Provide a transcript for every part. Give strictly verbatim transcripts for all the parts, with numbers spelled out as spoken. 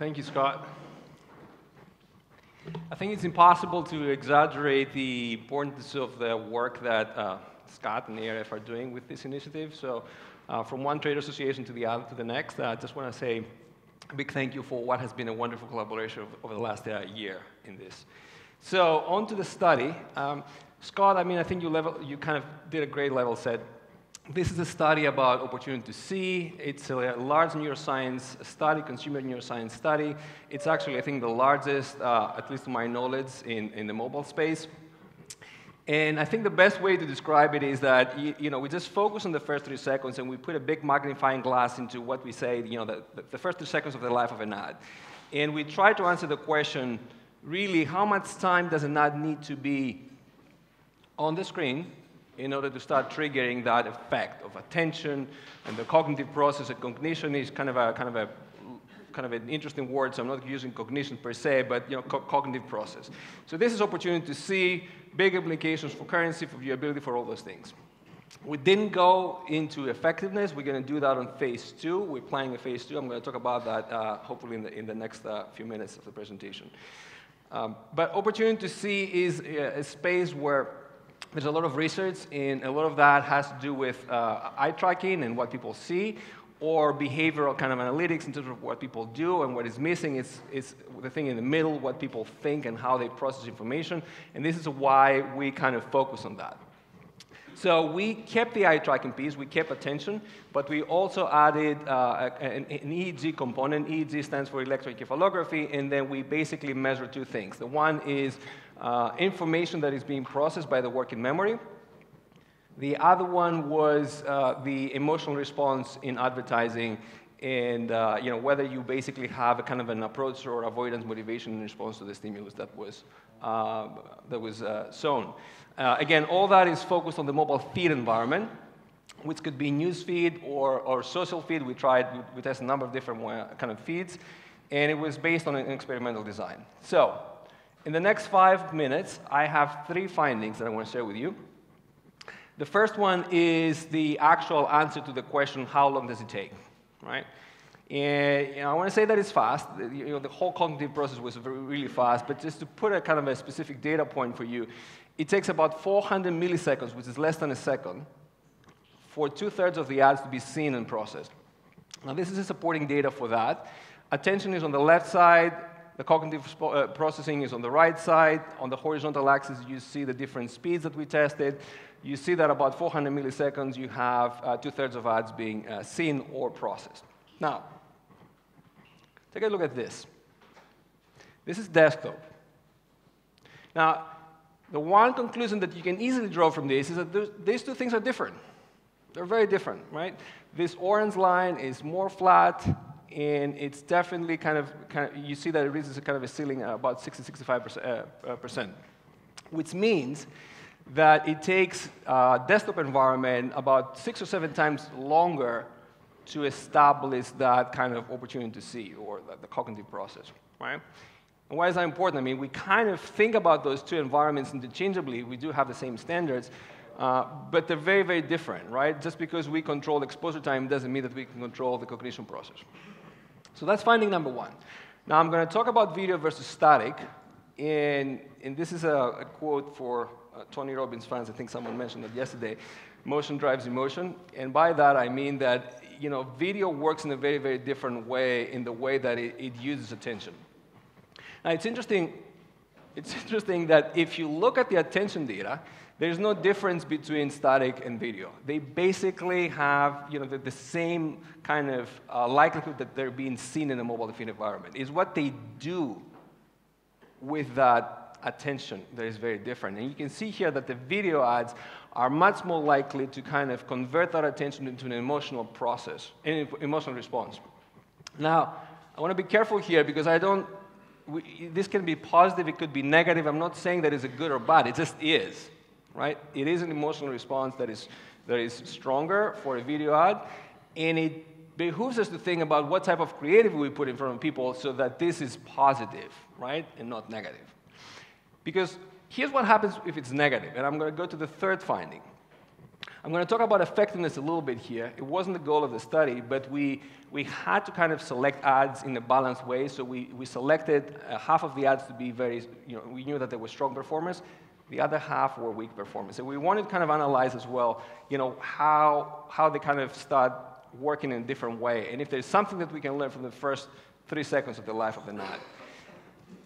Thank you, Scott. I think it's impossible to exaggerate the importance of the work that uh, Scott and A R F are doing with this initiative. So uh, from one trade association to the other to the next, I uh, just want to say a big thank you for what has been a wonderful collaboration over the last uh, year in this. So on to the study. Um, Scott, I mean, I think you, level, you kind of did a great level set. This is a study about opportunity to see. It's a large neuroscience study, consumer neuroscience study. It's actually, I think, the largest, uh, at least to my knowledge, in, in the mobile space. And I think the best way to describe it is that, you, you know, we just focus on the first three seconds and we put a big magnifying glass into what we say, you know, the, the first three seconds of the life of an ad. And we try to answer the question, really, how much time does an ad need to be on the screen in order to start triggering that effect of attention and the cognitive process? And cognition is kind of a, kind of a kind of an interesting word, so I'm not using cognition per se, but you know, co cognitive process. So this is opportunity to see, big implications for currency, for viewability, for all those things. We didn't go into effectiveness. We're going to do that on phase two. We're planning a phase two. I'm going to talk about that uh, hopefully in the, in the next uh, few minutes of the presentation. Um, but opportunity to see is a, a space where there's a lot of research, and a lot of that has to do with uh, eye tracking and what people see, or behavioral kind of analytics in terms of what people do and what is missing. It's, it's the thing in the middle, what people think and how they process information. And this is why we kind of focus on that. So we kept the eye tracking piece, we kept attention, but we also added uh, an, an E E G component. E E G stands for electroencephalography, and then we basically measure two things. The one is uh, information that is being processed by the working memory. The other one was uh, the emotional response in advertising, and uh, you know, whether you basically have a kind of an approach or avoidance motivation in response to the stimulus that was uh, that was uh, shown. Uh, again, all that is focused on the mobile feed environment, which could be news feed or, or social feed. We tried, we, we tested a number of different kind of feeds, and it was based on an experimental design. So, in the next five minutes, I have three findings that I want to share with you. The first one is the actual answer to the question, how long does it take, right? And you know, I want to say that it's fast. You know, the whole cognitive process was very, really fast, but just to put a kind of a specific data point for you, it takes about four hundred milliseconds, which is less than a second, for two-thirds of the ads to be seen and processed. Now, this is the supporting data for that. Attention is on the left side. The cognitive uh, processing is on the right side. On the horizontal axis, you see the different speeds that we tested. You see that about four hundred milliseconds, you have uh, two-thirds of ads being uh, seen or processed. Now, take a look at this. This is desktop. Now, the one conclusion that you can easily draw from this is that th these two things are different. They're very different, right? This orange line is more flat, and it's definitely kind of, kind of you see that it reaches a kind of a ceiling at about sixty to sixty-five percent, uh, uh, percent, which means that it takes uh, desktop environment about six or seven times longer to establish that kind of opportunity to see, or the, the cognitive process, right? And why is that important? I mean, we kind of think about those two environments interchangeably. We do have the same standards, uh, but they're very, very different, right? Just because we control exposure time doesn't mean that we can control the cognition process. So that's finding number one. Now, I'm going to talk about video versus static, and, and this is a, a quote for Uh, Tony Robbins fans. I think someone mentioned that yesterday. Motion drives emotion, and by that I mean that, you know, video works in a very, very different way in the way that it, it uses attention. Now, it's interesting, it's interesting that if you look at the attention data, there's no difference between static and video. They basically have, you know, the, the same kind of uh, likelihood that they're being seen in a mobile feed environment. It's what they do with that attention that is very different. And you can see here that the video ads are much more likely to kind of convert that attention into an emotional process, an emotional response. Now, I want to be careful here because I don't, we, this can be positive, it could be negative. I'm not saying that it's a good or bad, it just is, right? It is an emotional response that is, that is stronger for a video ad, and it behooves us to think about what type of creative we put in front of people so that this is positive, right, and not negative. Because here's what happens if it's negative, and I'm going to go to the third finding. I'm going to talk about effectiveness a little bit here. It wasn't the goal of the study, but we, we had to kind of select ads in a balanced way. So we, we selected uh, half of the ads to be very, you know, we knew that they were strong performers. The other half were weak performers. And we wanted to kind of analyze as well, you know, how, how they kind of start working in a different way. And if there's something that we can learn from the first three seconds of the life of an ad.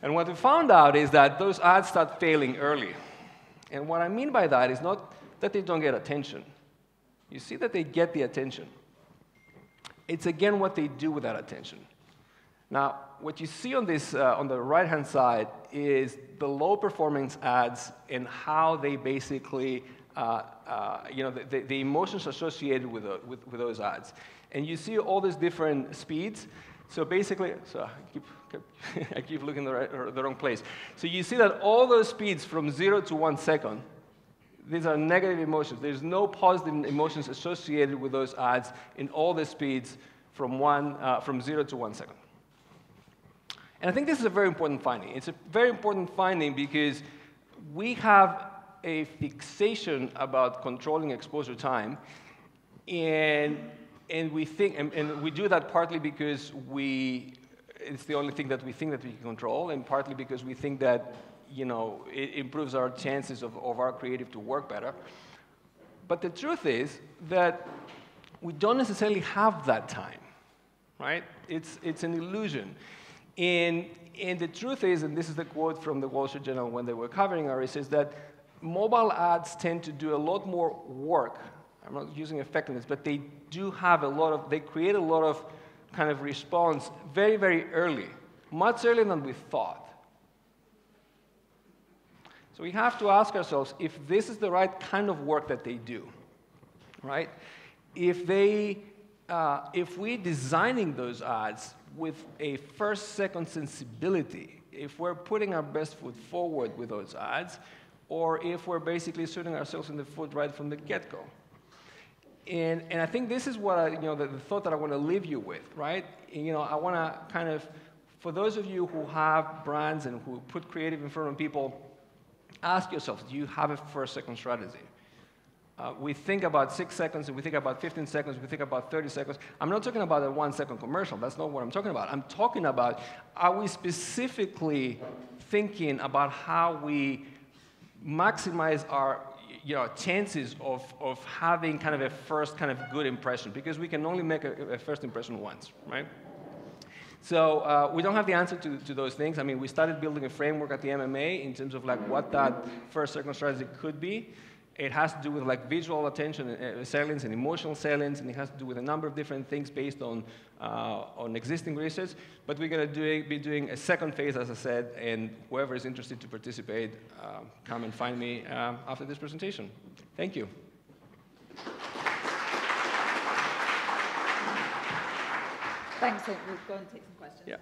And what we found out is that those ads start failing early. And what I mean by that is not that they don't get attention. You see that they get the attention. It's again what they do with that attention. Now, what you see on this, uh, on the right-hand side is the low-performance ads and how they basically, uh, uh, you know, the, the emotions associated with, the, with, with those ads. And you see all these different speeds. So basically, so I keep, keep, I keep looking in the, right, the wrong place. So you see that all those speeds from zero to one second, these are negative emotions. There's no positive emotions associated with those ads in all the speeds from, one, uh, from zero to one second. And I think this is a very important finding. It's a very important finding because we have a fixation about controlling exposure time, and And we think, and, and we do that partly because we, it's the only thing that we think that we can control, and partly because we think that, you know, it improves our chances of, of our creative to work better. But the truth is that we don't necessarily have that time, right? It's, it's an illusion. And, and the truth is, and this is the quote from the Wall Street Journal when they were covering our research, that mobile ads tend to do a lot more work. I'm not using effectiveness, but they do have a lot of, they create a lot of kind of response very, very early, much earlier than we thought. So we have to ask ourselves if this is the right kind of work that they do, right? If they, uh, if we're designing those ads with a first-second sensibility, if we're putting our best foot forward with those ads, or if we're basically shooting ourselves in the foot right from the get-go. And, and I think this is what I, you know, the, the thought that I want to leave you with, right? And, you know, I want to kind of, for those of you who have brands and who put creative in front of people, ask yourselves, do you have a first-second strategy? Uh, we think about six seconds, and we think about fifteen seconds, we think about thirty seconds. I'm not talking about a one-second commercial. That's not what I'm talking about. I'm talking about, are we specifically thinking about how we maximize our you know, chances of, of having kind of a first kind of good impression, because we can only make a, a first impression once, right? So uh, we don't have the answer to, to those things. I mean, we started building a framework at the M M A in terms of like what that first second strategy could be. It has to do with like visual attention uh, salience and emotional salience, and it has to do with a number of different things based on, uh, on existing research. But we're going to do, be doing a second phase, as I said, and whoever is interested to participate, uh, come and find me uh, after this presentation. Thank you. Thanks. We're going to take some questions. Yeah.